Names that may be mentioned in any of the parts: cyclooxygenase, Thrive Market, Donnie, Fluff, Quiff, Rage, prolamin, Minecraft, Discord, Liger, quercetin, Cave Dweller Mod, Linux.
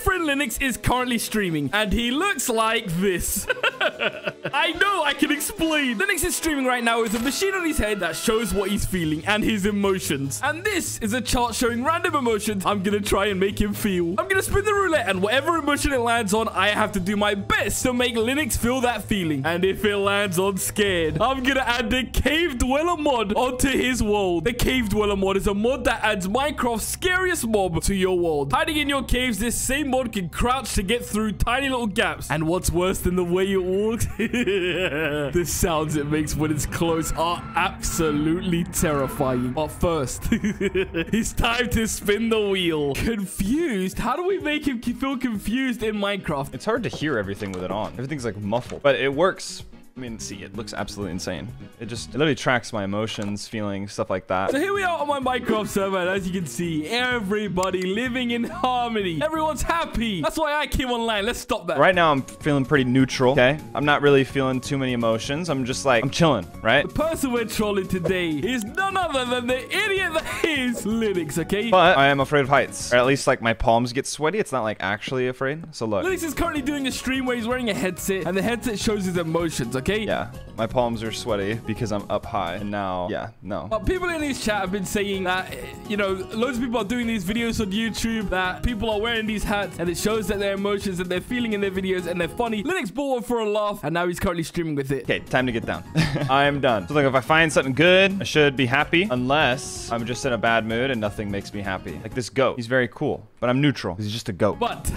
friend Linux is currently streaming, and he looks like this. I know, I can explain. Linux is streaming right now with a machine on his head that shows what he's feeling and his emotions. And this is a chart showing random emotions I'm going to try and make him feel. I'm going to spin the roulette, and whatever emotion it lands on, I have to do my best to make Linux feel that feeling. And if it lands on scared, I'm going to add the Cave Dweller mod onto his world. The Cave Dweller mod is a mod that adds Minecraft's scariest mob to your world. Hiding in your caves, this same mod can crouch to get through tiny little gaps. And what's worse than the way it walks? The sounds it makes when it's close are absolutely terrifying. But first, it's time to spin the wheel. Confused? How do we make him feel confused in Minecraft? It's hard to hear everything with it on. Everything's like muffled, but it works. I mean, see, it looks absolutely insane. It literally tracks my emotions, feelings, stuff like that. So here we are on my Minecraft server, and as you can see, everybody living in harmony. Everyone's happy. That's why I came online. Let's stop that. Right now, I'm feeling pretty neutral, okay? I'm not really feeling too many emotions. I'm just like, I'm chilling, right? The person we're trolling today is none other than the idiot that is Linux, okay? But I am afraid of heights. Or at least, like, my palms get sweaty. It's not, like, actually afraid. So look. Linux is currently doing a stream where he's wearing a headset, and the headset shows his emotions, okay? Yeah, my palms are sweaty because I'm up high, and now, yeah, no. But people in this chat have been saying that, you know, loads of people are doing these videos on YouTube, that people are wearing these hats, and it shows that their emotions that they're feeling in their videos, and they're funny. Linux bought one for a laugh, and now he's currently streaming with it. Okay, time to get down. I'm done. So, like, if I find something good, I should be happy, unless I'm just in a bad mood and nothing makes me happy. Like this goat. He's very cool, but I'm neutral. He's just a goat. But...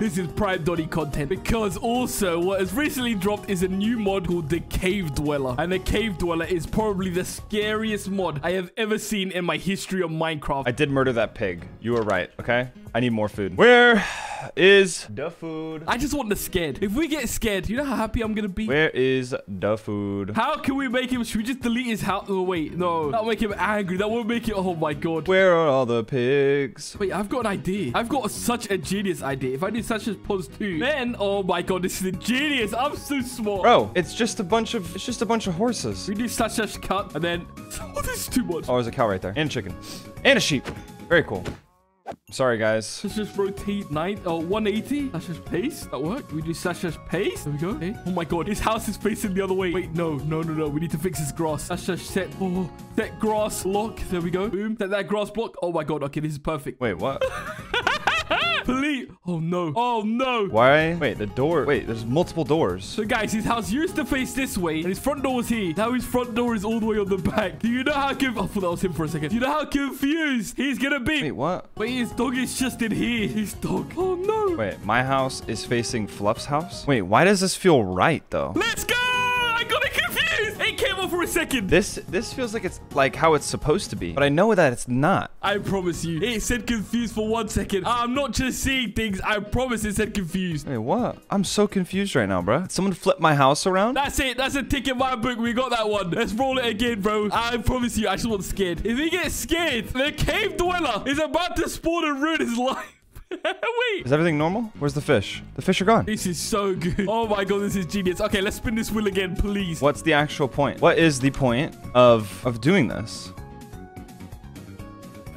this is prime Donnie content, because also what has recently dropped is a new mod called the Cave Dweller, and the Cave Dweller is probably the scariest mod I have ever seen in my history of Minecraft. I did murder that pig. You were right, okay? I need more food. Where is the food? I just want the scared. If we get scared, you know how happy I'm gonna be? Where is the food? How can we make him? Should we just delete his house? Oh, wait, no. That'll make him angry. That won't make it. Oh my god. Where are all the pigs? Wait, I've got an idea. I've got such a genius idea. If I do such as pause 2, then oh my god, this is ingenious. I'm so smart. Bro, it's just a bunch of horses. We do such as cut, and then oh, this is too much. Oh, there's a cow right there, and a chicken, and a sheep. Very cool. Sorry, guys. Sasha's rotate 180. Sasha's pace. That worked. We do Sasha's pace. There we go. Okay. Oh my god. His house is facing the other way. Wait, no. We need to fix his grass. Sasha's set. Oh, set grass block. There we go. Boom. Set that grass block. Oh my god. Okay, this is perfect. Wait, what? Please. Oh no. Oh no. Why? Wait, the door. Wait, there's multiple doors. So guys, his house used to face this way, and his front door was here. Now his front door is all the way on the back. Do you know how confused? I thought that was him for a second. Do you know how confused he's gonna be? Wait, what? Wait, his dog is just in here. His dog. Oh no. Wait, my house is facing Fluff's house? Wait, why does this feel right though? Let's go! I got it confused! It came off for a second. This feels like it's like how it's supposed to be, but I know that it's not. I promise you. It said confused for 1 second. I'm not just seeing things. I promise it said confused. Wait, what? I'm so confused right now, bro. Did someone flip my house around? That's it. That's a tick in my book. We got that one. Let's roll it again, bro. I promise you. I just want scared. If he gets scared, the Cave Dweller is about to spawn and ruin his life. Wait. Is everything normal? Where's the fish? The fish are gone. This is so good. Oh my god, this is genius. Okay, let's spin this wheel again, please. What's the actual point? What is the point of doing this?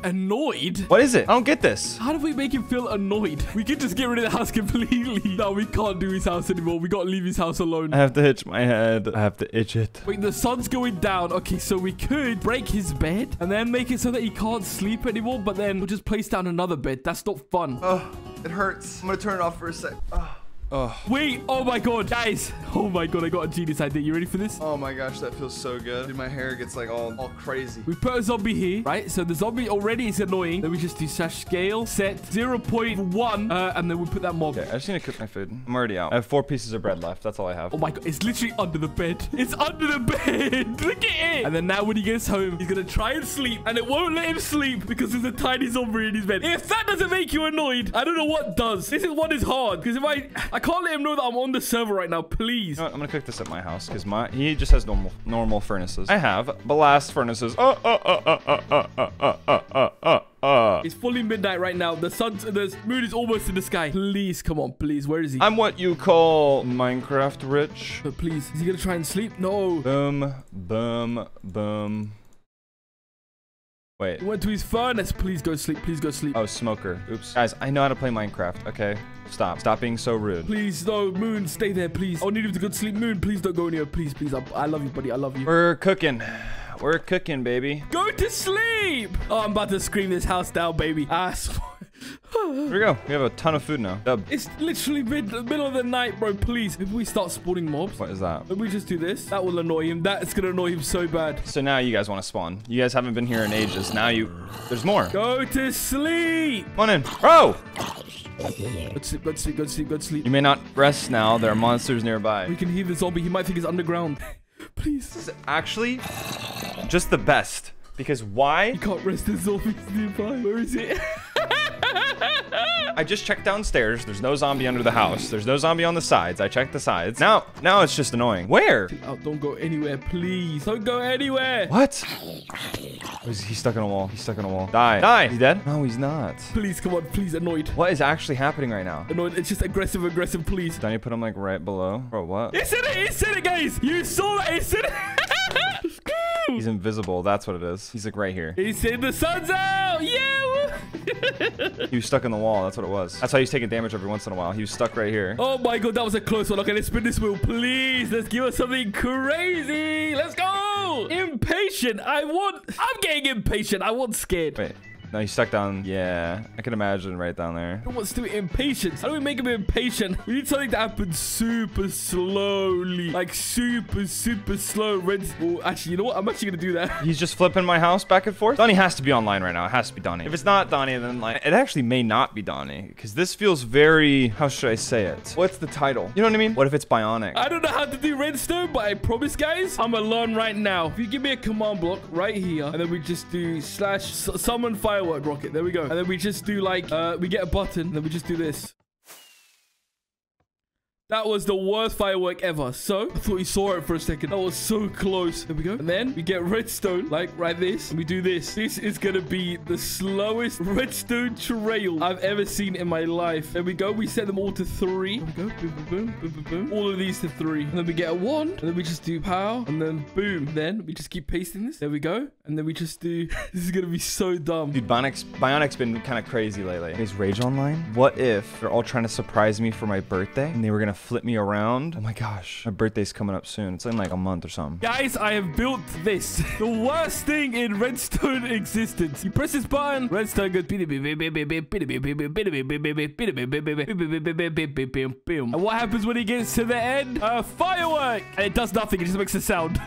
Annoyed? What is it? I don't get this. How do we make him feel annoyed? We could just get rid of the house completely. No, we can't do his house anymore. We gotta leave his house alone. I have to itch my head. I have to itch it. Wait, the sun's going down. Okay, so we could break his bed and then make it so that he can't sleep anymore, but then we'll just place down another bed. That's not fun. Oh, it hurts. I'm gonna turn it off for a sec. Oh. Oh. Wait, oh my god, guys. Oh my god, I got a genius idea. You ready for this? Oh my gosh, that feels so good. Dude, my hair gets like all crazy. We put a zombie here, right? So the zombie already is annoying. Then we just do sash scale, set 0.1, and then we put that mob. Okay, I just need to cook my food. I'm already out. I have 4 pieces of bread left. That's all I have. Oh my god, it's literally under the bed. It's under the bed. Look at it. And then now when he gets home, he's gonna try and sleep, and it won't let him sleep because there's a tiny zombie in his bed. If that doesn't make you annoyed, I don't know what does. This is what is hard, because if I can't let him know that I'm on the server right now, please. You know what, I'm gonna cook this at my house because he just has normal furnaces. I have blast furnaces. It's fully midnight right now. The moon is almost in the sky. Please, come on, please. Where is he? I'm what you call Minecraft rich. But please, is he gonna try and sleep? No. Boom, boom, boom. Wait. He went to his furnace. Please go sleep. Please go sleep. Oh, smoker. Oops. Guys, I know how to play Minecraft. Okay. Stop. Stop being so rude. Please, no. Moon, stay there, please. I need you to go to sleep. Moon, please don't go in here. Please, please. I love you, buddy. I love you. We're cooking. We're cooking, baby. Go to sleep. Oh, I'm about to scream this house down, baby. I swear. Here we go. We have a ton of food now. Dub. It's literally middle of the night, bro. Please. If we start spawning mobs. What is that? If we just do this, that will annoy him. That's going to annoy him so bad. So now you guys want to spawn. You guys haven't been here in ages. Now you... There's more. Go to sleep. Come on in. Bro. Go to sleep. Go to sleep. Go to sleep. Go to sleep. You may not rest now. There are monsters nearby. We can hear the zombie. He might think he's underground. Please. This is actually just the best. Because why? You can't rest. The zombie's nearby. Where is it? I just checked downstairs. There's no zombie under the house. There's no zombie on the sides. I checked the sides. Now it's just annoying. Where? Oh, don't go anywhere, please. Don't go anywhere. What? Oh, he's stuck in a wall. He's stuck in a wall. Die. Die. He's dead? No, he's not. Please, come on. Please, annoyed. What is actually happening right now? Annoyed. It's just aggressive, aggressive, please. Don't you put him, like, right below? Bro, what? It's in it. It's in it, guys. You saw it. It's in it. Let's go. He's invisible. That's what it is. He's, like, right here. He's in the sun's out. Yeah. He was stuck in the wall. That's what it was. That's how he's taking damage every once in a while. He was stuck right here. Oh my god, that was a close one. Okay, let's spin this wheel, please. Let's give us something crazy. Let's go. Impatient. I'm getting impatient. I want scared. Wait. No, he's stuck down. Yeah, I can imagine right down there. He wants to be impatient. How do we make him impatient? We need something to happen super slowly. Like super, super slow. Oh, actually, you know what? I'm actually going to do that. He's just flipping my house back and forth. Donnie has to be online right now. It has to be Donnie. If it's not Donnie, then like, it actually may not be Donnie. Because this feels very, how should I say it? What's the title? You know what I mean? What if it's bionic? I don't know how to do redstone, but I promise, guys, I'm going to learn right now. If you give me a command block right here, and then we just do slash summon fire. Rocket, there we go. And then we just do like we get a button, and then we just do this. That was the worst firework ever. So I thought you saw it for a second. That was so close. There we go. And then we get redstone, like right this. And we do this. This is gonna be the slowest redstone trail I've ever seen in my life. There we go. We set them all to 3. There we go. Boom, boom, boom, boom, boom, boom. All of these to 3. And then we get a 1. And then we just do pow. And then boom. Then we just keep pasting this. There we go. And then we just do. This is gonna be so dumb. Dude, Bionic's been kind of crazy lately. Is Rage online? What if they're all trying to surprise me for my birthday, and they were gonna flip me around? Oh my gosh, my birthday's coming up soon. It's in like a month or something. Guys, I have built this. The worst thing in redstone existence. You press this button, redstone goes. And what happens when he gets to the end? A firework. And it does nothing. It just makes a sound.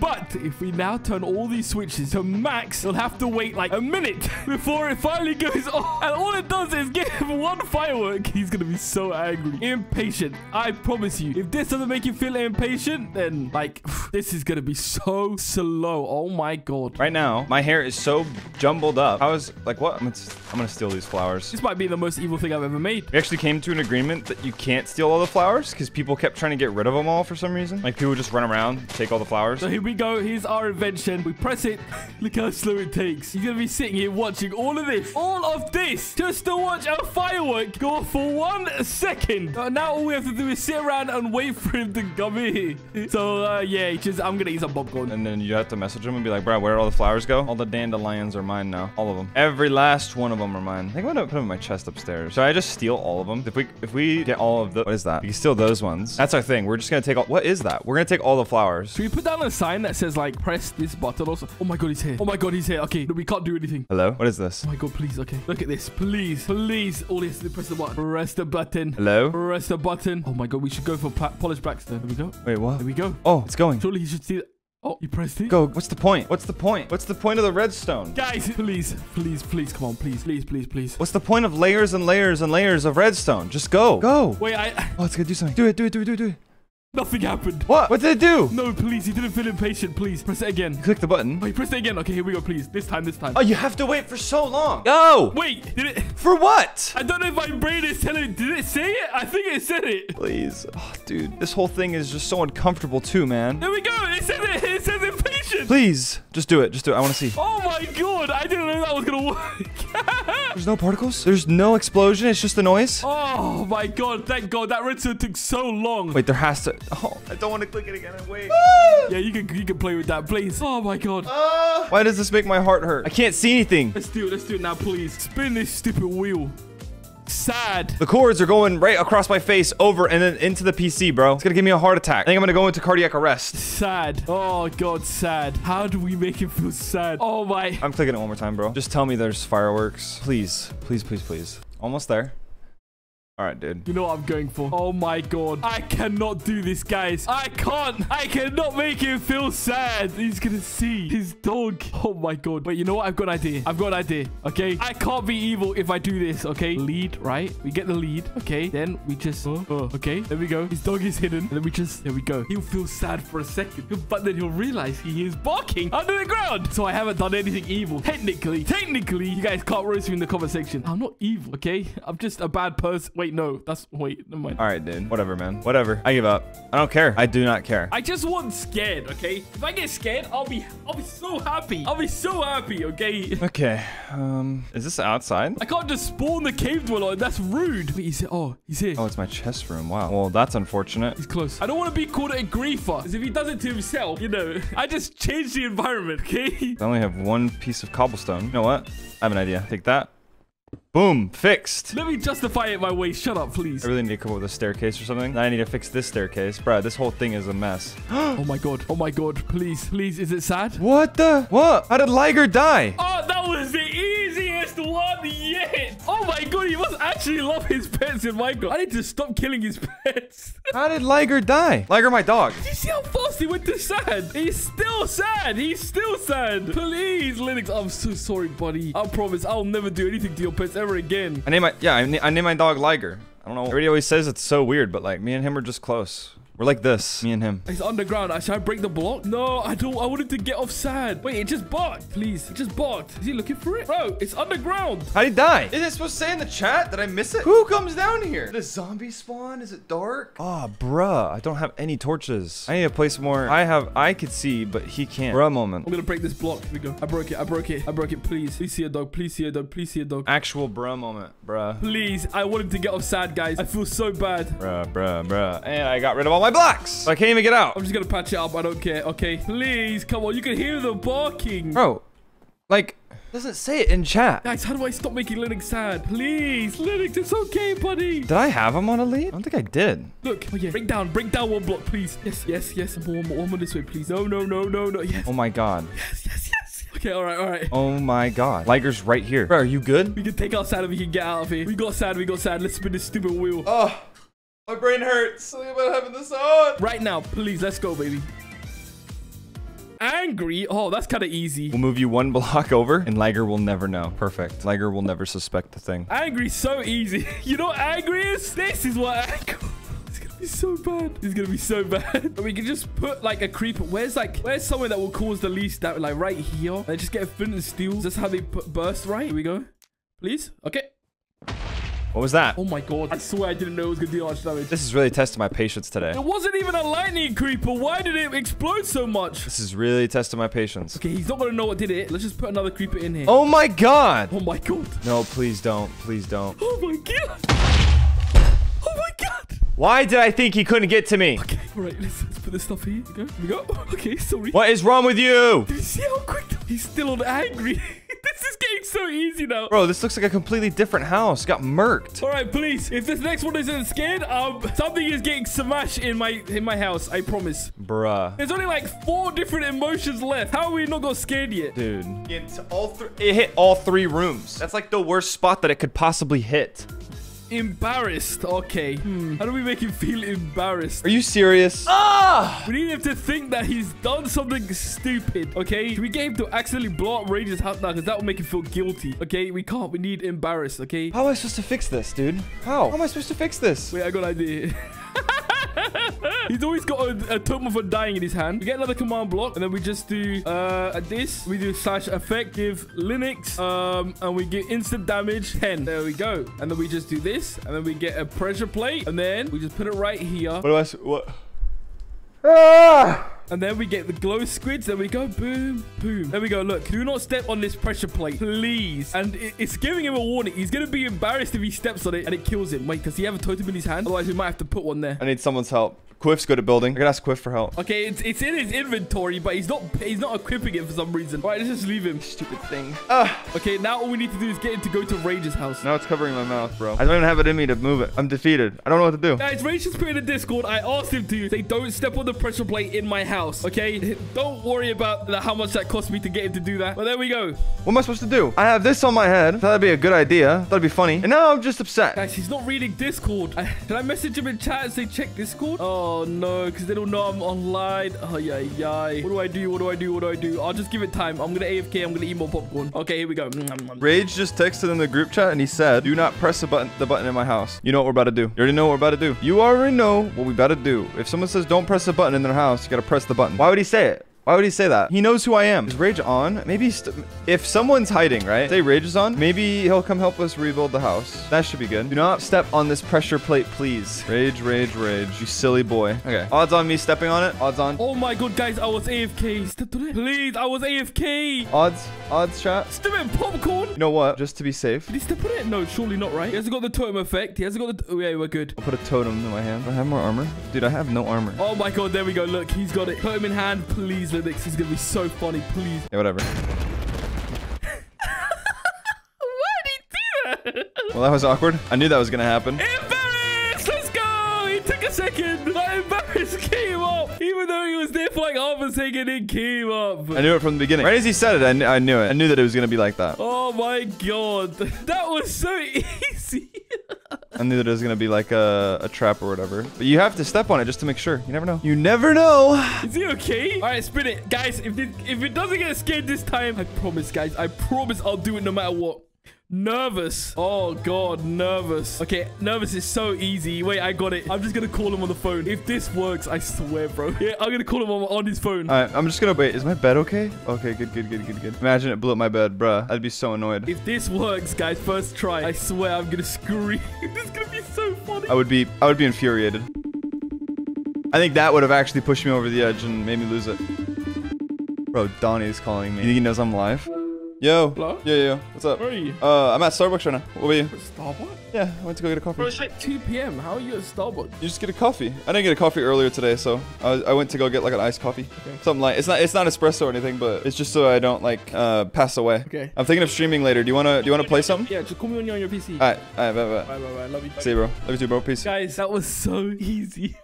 But if we now turn all these switches to max, you'll have to wait like a minute before it finally goes off. And all it does is give him 1 firework. He's gonna be so angry. Impatient. I promise you. If this doesn't make you feel impatient, then like this is gonna be so slow. Oh my god. Right now, my hair is so jumbled up. I was like, what? I'm gonna steal these flowers. This might be the most evil thing I've ever made. We actually came to an agreement that you can't steal all the flowers because people kept trying to get rid of them all for some reason. Like people just run around, take all the flowers. So here we go. Here's our invention. We press it. Look how slow it takes. You're gonna be sitting here watching all of this. All of this just to watch a firework go for 1 second. Now all we have to do is sit around and wait for him to come in. So yeah, I'm gonna eat some popcorn. And then you have to message him and be like, bro, where did all the flowers go? All the dandelions are mine now. All of them. Every last one of them are mine. I think I'm gonna put them in my chest upstairs. So I just steal all of them. If we get all of the, what is that? We can steal those ones. That's our thing. We're just gonna take all. What is that? We're gonna take all the flowers. Should we put down a sign that says like press this button also? Oh my god, he's here. Oh my god, he's here. Okay, no, we can't do anything. Hello? What is this? Oh my god, please. Okay, look at this. Please, please. All this. Press the button. Press the button. Hello? Press the button. Oh my god, we should go for polished blackstone. There we go. Wait, what? There we go. Oh, it's going. Surely you should see that. Oh, you pressed it. Go. What's the point? What's the point? What's the point of the redstone? Guys, please, please, please. Come on, please, please, please, please. What's the point of layers and layers and layers of redstone? Just go. Go. Wait, oh, it's gonna do something. Do it, do it, do it, do it, do it. Nothing happened. What? What did it do? No, please. He didn't feel impatient. Please. Press it again. Click the button. Oh, you pressed it again. Okay, here we go, please. This time, this time. Oh, you have to wait for so long. Go. Wait. Did it? For what? I don't know if my brain is telling. Did it say it? I think it said it. Please. Oh, dude. This whole thing is just so uncomfortable too, man. There we go. It says it. It says impatient. Please. Just do it. Just do it. I want to see. Oh, my God. I didn't know that was going to work. There's no particles. There's no explosion. It's just the noise. Oh, my God. Thank God. That redstone took so long. Wait, there has to... it. Oh, I don't want to click it again. Wait. Yeah, you can play with that, please. Oh my god. Why does this make my heart hurt? I can't see anything. Let's do it now, please. Spin this stupid wheel. Sad. The cords are going right across my face, over and then into the PC, bro. It's gonna give me a heart attack. I think I'm gonna go into cardiac arrest. Sad. Oh god, sad. How do we make it feel sad? Oh my. I'm clicking it one more time, bro. Just tell me there's fireworks, please, please, please, please. Almost there. All right, dude. You know what I'm going for. Oh my god, I cannot do this, guys. I can't. I cannot make him feel sad. He's gonna see his dog. Oh my god. Wait, you know what? I've got an idea. Okay, I can't be evil if I do this. Okay, lead, right? We get the lead. Okay, then we just okay, there we go. His dog is hidden, and then we just, there we go. He'll feel sad for a second, but then he'll realize he is barking under the ground. So I haven't done anything evil. Technically, you guys can't roast me in the comment section. I'm not evil, okay? I'm just a bad person. Wait, no, never mind. All right, dude. Whatever, man. Whatever. I give up. I don't care. I do not care. I just want scared, okay? If I get scared, I'll be so happy. Okay? Okay. Is this outside? I can't just spawn the cave dweller. That's rude. Wait, he's here. Oh, he's here. Oh, it's my chest room. Wow. Well, that's unfortunate. He's close. I don't want to be called a griefer, because if he does it to himself, you know, I just changed the environment, okay? I only have one piece of cobblestone. You know what? I have an idea. Take that. Boom. Fixed. Let me justify it my way. Shut up, please. I really need to come up with a staircase or something. I need to fix this staircase. Bro, this whole thing is a mess. Oh, my God. Oh, my God. Please. Please. Is it sad? What the? What? How did Liger die? Oh, that was the easiest one yet. Oh, my God. He must actually love his pets in Minecraft. I need to stop killing his pets. How did Liger die? Liger, my dog. Did you see how fast he went to sad? He's still sad. Please, Linux. I'm so sorry, buddy. I promise I'll never do anything to your pets ever again. I named my dog Liger. I don't know. Everybody always says it's so weird, but like me and him are just close. We're like this, me and him. He's underground. Should I break the block? No, I don't. I wanted to get off sad. Wait, it just barked. Please, it just barked. Is he looking for it? Bro, it's underground. How'd he die? Isn't it supposed to say in the chat? Did I miss it? Who comes down here? Did a zombie spawn? Is it dark? Ah, oh, bruh. I don't have any torches. I need to place more. I could see, but he can't. Bruh moment. I'm gonna break this block. Here we go. I broke it. Please. Please see a dog. Actual bruh moment, bruh. Please. I wanted to get off sad, guys. I feel so bad. Bruh. And I got rid of all my blocks. I can't even get out. I'm just gonna patch it up. I don't care. Okay, please, come on. You can hear them barking, bro. Like, doesn't say it in chat, guys. How do I stop making Linux sad? Please, Linux, it's okay, buddy. Did I have him on a lead? I don't think I did. Look, oh yeah, break down one block, please. Yes. One more this way, please. No. Yes. Oh my god. Yes. Okay, all right. Oh my god. Liger's right here. Bro, are you good? We can take out sad and we can get out of here. We got sad. Let's spin this stupid wheel. Oh. My brain hurts. Something about having this on. Right now, please. Let's go, baby. Angry? Oh, that's kind of easy. We'll move you one block over, and Liger will never know. Perfect. Liger will never suspect the thing. Angry, so easy. You know what angry is? This is what angry... It's gonna be so bad. But we can just put like a creeper. Where's somewhere that will cause the least damage? Like right here. And I just get a flint and steel. That's how they burst, right? Here we go. Please. Okay. What was that? Oh my god. I swear I didn't know it was going to do much damage. This is really testing my patience today. It wasn't even a lightning creeper. Why did it explode so much? This is really testing my patience. Okay, he's not going to know what did it. Let's just put another creeper in here. Oh my god. Oh my god. No, please don't. Please don't. Oh my god. Oh my god. Why did I think he couldn't get to me? Okay, all right. Let's put this stuff here. Here we go. Okay, sorry. What is wrong with you? Did you see how quick? He's still on angry. This is getting so easy now. Bro, this looks like a completely different house. Got murked. All right, please. If this next one isn't scared, something is getting smashed in my house. I promise. Bruh. There's only like 4 different emotions left. How are we not got scared yet? Dude. It hit all 3 rooms. That's like the worst spot that it could possibly hit. Embarrassed. Okay. How do we make him feel embarrassed? Are you serious? Ah! We need him to think that he's done something stupid. Okay. Should we get him to accidentally blow up Rage's house now? Because that will make him feel guilty. Okay. We can't. We need embarrassed. Okay. How am I supposed to fix this, dude? How am I supposed to fix this? Wait, I got an idea. He's always got a totem for dying in his hand. We get another command block, and then we just do this. We do slash effective Linux, and we get instant damage 10. There we go. And then we just do this, and then we get a pressure plate, and then we just put it right here. What? Ah! And then we get the glow squids. There we go. Boom, boom. There we go. Look, do not step on this pressure plate, please. And it's giving him a warning. He's going to be embarrassed if he steps on it and it kills him. Wait, does he have a totem in his hand? Otherwise, we might have to put one there. I need someone's help. Quiff's good at building. I gotta ask Quiff for help. Okay, it's in his inventory, but he's not equipping it for some reason. All right, let's just leave him. Stupid thing. Okay, now all we need to do is get him to go to Rage's house. Now it's covering my mouth, bro. I don't even have it in me to move it. I'm defeated. I don't know what to do. Guys, Rage just put in the Discord. I asked him to. They don't step on the pressure plate in my house, okay? Don't worry about how much that cost me to get him to do that. Well, there we go. What am I supposed to do? I have this on my head. That'd be a good idea. That'd be funny. And now I'm just upset. Guys, he's not reading Discord. Can I message him in chat and say check Discord? Oh, no, because they don't know I'm online. Oh, yeah, yeah. What do I do? What do I do? What do I do? I'll just give it time. I'm going to AFK. I'm going to eat more popcorn. Okay, here we go. Rage just texted in the group chat and he said, do not press the button in my house. You know what we're about to do. You already know what we're about to do. You already know what we about to do. If someone says don't press the button in their house, you got to press the button. Why would he say it? Why would he say that? He knows who I am. Is Rage on? Maybe if someone's hiding, right? Say Rage is on. Maybe he'll come help us rebuild the house. That should be good. Do not step on this pressure plate, please. Rage, Rage, Rage. You silly boy. Okay. Odds on me stepping on it. Odds on. Oh my god, guys. I was AFK. Step on it. Please, I was AFK. Odds, chat. Step in popcorn. You know what? Just to be safe. Did he step on it? No, surely not, right? He hasn't got the totem effect. He hasn't got the... Oh, yeah, we're good. I'll put a totem in my hand. Do I have more armor? Dude, I have no armor. Oh my god, there we go. Look, he's got it. Totem in hand, please. Linux is gonna be so funny, please. Yeah, whatever. Why did he do that? Well, that was awkward. I knew that was gonna happen. Embarrassed! Let's go! He took a second. That embarrassed came up. Even though he was there for like half a second, it came up. I knew it from the beginning. Right as he said it, I knew it. I knew that it was gonna be like that. Oh my god. That was so easy. I knew that it was going to be like a trap or whatever. But you have to step on it just to make sure. You never know. You never know. Is he okay? All right, spin it. Guys, if it doesn't get scared this time, I promise, guys. I promise I'll do it no matter what. Nervous. Oh, God. Nervous. Okay. Nervous is so easy. Wait, I got it. I'm just going to call him on the phone. If this works, I swear, bro. Yeah, I'm going to call him on his phone. All right. I'm just going to wait. Is my bed okay? Okay. Good. Imagine it blew up my bed, bruh. I'd be so annoyed. If this works, guys, first try. I swear I'm going to scream. This is going to be so funny. I would be infuriated. I think that would have actually pushed me over the edge and made me lose it. Bro, Donnie is calling me. You think he knows I'm live? Yo. Hello? Yeah. What's up? Where are you? I'm at Starbucks right now. What were you? Starbucks? Yeah, I went to go get a coffee. Bro, it's like 2 p.m. How are you at Starbucks? You just get a coffee. I didn't get a coffee earlier today, so I went to go get like an iced coffee. Okay. Something like it's not espresso or anything, but it's just so I don't like pass away. Okay. I'm thinking of streaming later. Do you wanna play something? Yeah, just call me when you're on your PC. Alright, bye. Love you. See you, bro. Love you too, bro. Peace. Guys, that was so easy.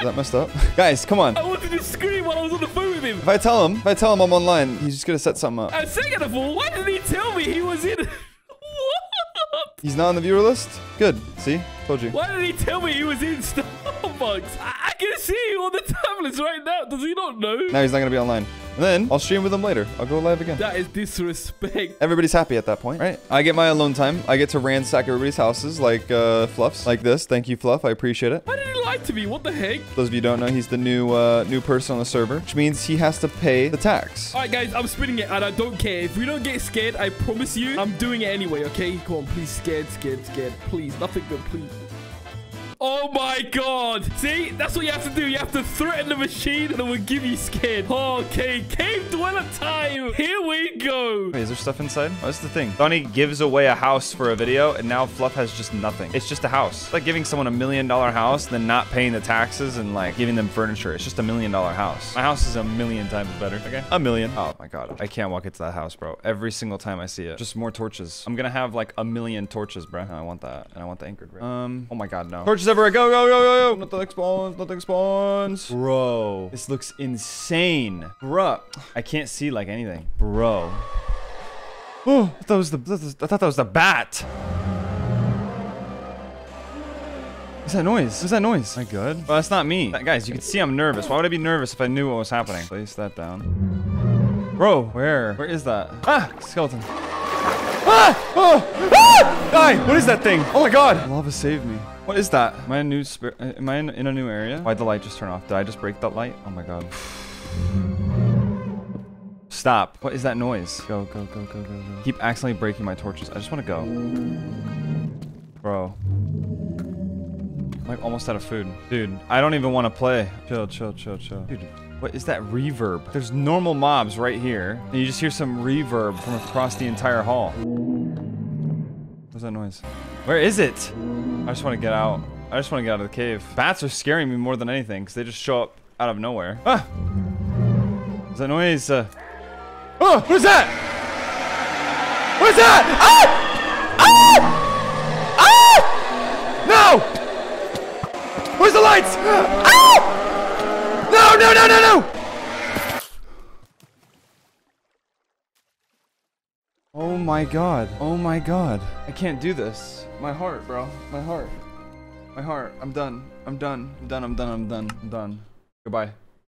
Is that messed up? Guys, come on. I wanted to scream while I was on the phone with him. If I tell him I'm online, he's just gonna set something up. And second of all, why didn't he tell me he was in... What? He's not on the viewer list? Good. See? Told you. Why didn't he tell me he was in Starbucks? I can see you on the tablets right now. Does he not know? Now he's not gonna be online. And then I'll stream with him later. I'll go live again. That is disrespect. Everybody's happy at that point, right? I get my alone time. I get to ransack everybody's houses like Fluff's. Like this. Thank you, Fluff. I appreciate it. Why did he lie to me? What the heck? Those of you who don't know, he's the new person on the server, which means he has to pay the tax. All right, guys, I'm spinning it, and I don't care. If we don't get scared, I promise you, I'm doing it anyway, okay? Come on, please. Scared. Please. Nothing but please. Oh my god. See? That's what you have to do. You have to threaten the machine and it will give you scared. Okay, Cave Dweller time. Here we go. Wait, is there stuff inside? Oh, that's the thing. Donnie gives away a house for a video and now Fluff has just nothing. It's just a house. It's like giving someone $1 million house then not paying the taxes and like giving them furniture. It's just $1 million house. My house is 1,000,000 times better. Okay? 1,000,000. Oh my god. I can't walk into that house, bro. Every single time I see it. Just more torches. I'm gonna have like 1,000,000 torches, bro. No, I want that. And I want the anchored, bro. Oh my god, no. Torches everywhere. Go. Nothing spawns. Bro, this looks insane. Bruh. I can't see like anything. Bro. Oh, I thought that was the bat. What's that noise? My god. Well, that's not me. Guys, you can see I'm nervous. Why would I be nervous if I knew what was happening? Place that down. Bro, where is that? Ah, skeleton. Ah! Oh! Ah! Die! What is that thing? Oh my god! Lava saved me. What is that? Am I in a new area? Why'd the light just turn off? Did I just break that light? Oh my god. Stop. What is that noise? Go. Keep accidentally breaking my torches. I just want to go. Bro. I'm like almost out of food. Dude, I don't even want to play. Chill. Dude. What is that reverb? There's normal mobs right here, and you just hear some reverb from across the entire hall. What's that noise? Where is it? I just want to get out. I just want to get out of the cave. Bats are scaring me more than anything because they just show up out of nowhere. Ah! There's a noise. Oh! What is that? What is that? Ah! Ah! Ah! No! Where's the lights? Ah! No! No! No! No! No! Oh my god. Oh my god. I can't do this. My heart, bro. My heart. My heart. I'm done. I'm done. I'm done. I'm done. I'm done. I'm done. Goodbye.